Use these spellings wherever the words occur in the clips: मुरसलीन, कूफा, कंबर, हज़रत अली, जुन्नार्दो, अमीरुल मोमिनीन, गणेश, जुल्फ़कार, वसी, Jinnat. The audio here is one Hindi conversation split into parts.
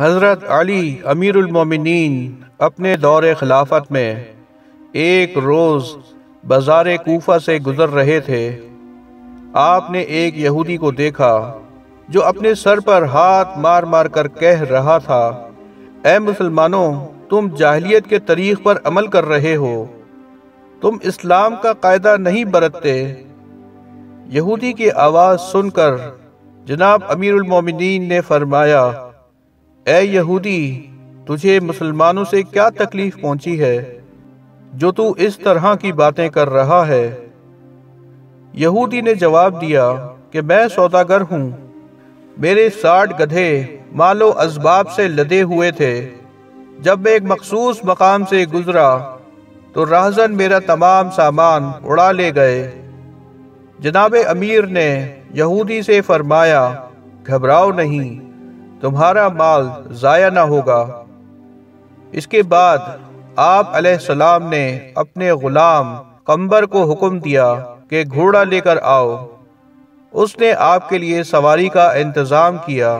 हज़रत अली अमीरुल मोमिनीन अपने दौर खिलाफत में एक रोज़ बाज़ार कूफा से गुज़र रहे थे। आपने एक यहूदी को देखा जो अपने सर पर हाथ मार मार कर कह रहा था, ऐ मुसलमानों, तुम जाहिलियत के तरीक़ पर अमल कर रहे हो, तुम इस्लाम का कायदा नहीं बरतते। यहूदी की आवाज़ सुनकर जनाब अमीरुल मोमिनीन ने फरमाया, ऐ यहूदी, तुझे मुसलमानों से क्या तकलीफ़ पहुंची है जो तू इस तरह की बातें कर रहा है। यहूदी ने जवाब दिया कि मैं सौदागर हूँ, मेरे 60 गधे मालो असबाब से लदे हुए थे। जब मैं एक मखसूस मकाम से गुज़रा तो राहज़न मेरा तमाम सामान उड़ा ले गए। जनाब अमीर ने यहूदी से फरमाया, घबराओ नहीं, तुम्हारा माल ज़ाया ना होगा। इसके बाद आप अलैहिस्सलाम ने अपने ग़ुलाम कंबर को हुक्म दिया कि घोड़ा लेकर आओ। उसने आपके लिए सवारी का इंतज़ाम किया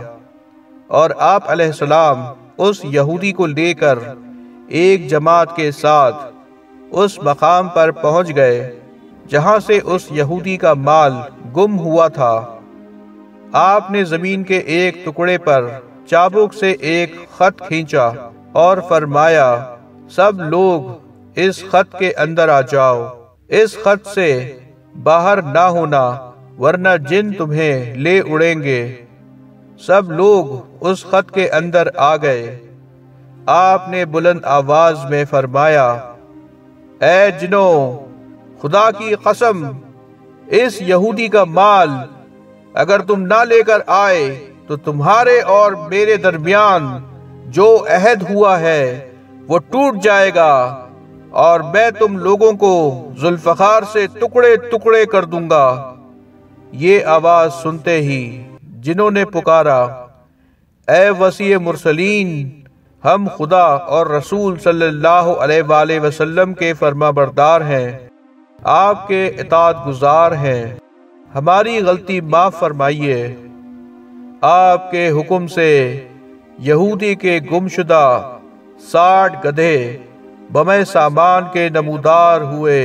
और आप अलैहिस्सलाम उस यहूदी को लेकर एक जमात के साथ उस मकाम पर पहुंच गए जहां से उस यहूदी का माल गुम हुआ था। आपने ज़मीन के एक टुकड़े पर चाबुक से एक ख़त खींचा और फरमाया, सब लोग इस ख़त के अंदर आ जाओ, इस ख़त से बाहर ना होना वरना जिन तुम्हें ले उड़ेंगे। सब लोग उस ख़त के अंदर आ गए। आपने बुलंद आवाज़ में फरमाया, ऐ जिनो, खुदा की कसम, इस यहूदी का माल अगर तुम ना लेकर आए तो तुम्हारे और मेरे दरमियान जो अहद हुआ है वो टूट जाएगा और मैं तुम लोगों को जुल्फ़कार से टुकड़े टुकड़े कर दूंगा। ये आवाज़ सुनते ही जिन्होंने पुकारा, ऐ वसी मुरसलीन, हम खुदा और रसूल सल्लल्लाहु अलैहि वसल्लम के फरमाबरदार हैं, आपके इताअत गुजार हैं, हमारी गलती माफ़ फरमाइए। आपके हुक्म से यहूदी के गुमशुदा 60 गधे बमे सामान के नमूदार हुए।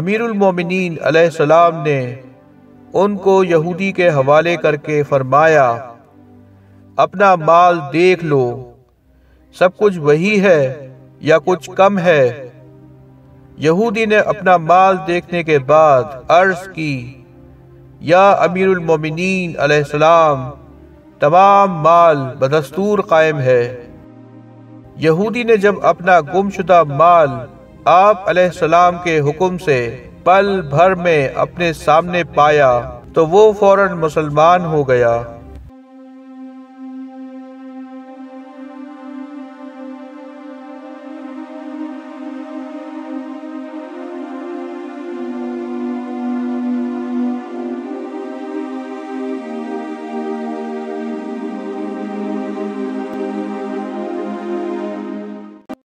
अमीरुल मोमिनीन अलैहिस्सलाम ने उनको यहूदी के हवाले करके फरमाया, अपना माल देख लो, सब कुछ वही है या कुछ कम है। यहूदी ने अपना माल देखने के बाद अर्ज की, या अमीरुल मोमिनीन अलैहिस्सलाम, तमाम माल बदस्तूर कायम है। यहूदी ने जब अपना गुमशुदा माल आप अलैहिस्सलाम के हुक्म से पल भर में अपने सामने पाया तो वो फौरन मुसलमान हो गया।